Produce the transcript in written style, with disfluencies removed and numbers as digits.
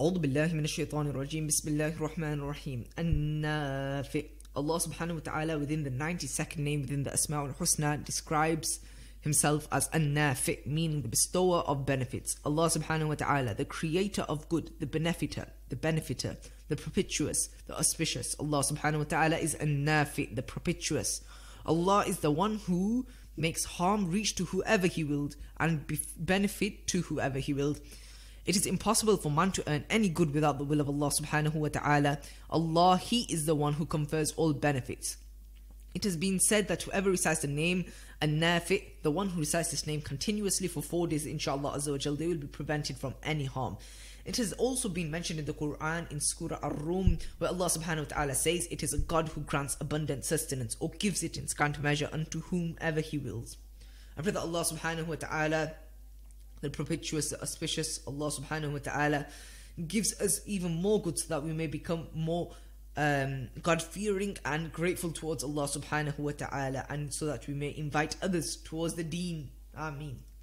أعوذ بالله من الشيطان الرجيم. بسم الله الرحمن الرحيم. An-Nafi. Allah subhanahu wa ta'ala, within the 92nd name within the Asma al-Husna, describes himself as An-Nafi, meaning the bestower of benefits. Allah subhanahu wa ta'ala, the creator of good, the benefiter, the propitious, the auspicious. Allah subhanahu wa ta'ala is An-Nafi, the propitious. Allah is the one who makes harm reach to whoever he willed and benefit to whoever he willed. It is impossible for man to earn any good without the will of Allah subhanahu wa ta'ala. Allah, He is the one who confers all benefits. It has been said that whoever recites the name An-Nafi, the one who recites this name continuously for 4 days, inshallah azza wa jal, they will be prevented from any harm. It has also been mentioned in the Quran, in Surah Ar-Rum, where Allah subhanahu wa ta'ala says, "It is a God who grants abundant sustenance or gives it in scant measure unto whomever He wills." I pray that Allah subhanahu wa ta'ala, the propitious, the auspicious, Allah subhanahu wa ta'ala, gives us even more good so that we may become more God-fearing and grateful towards Allah subhanahu wa ta'ala, and so that we may invite others towards the deen. Ameen.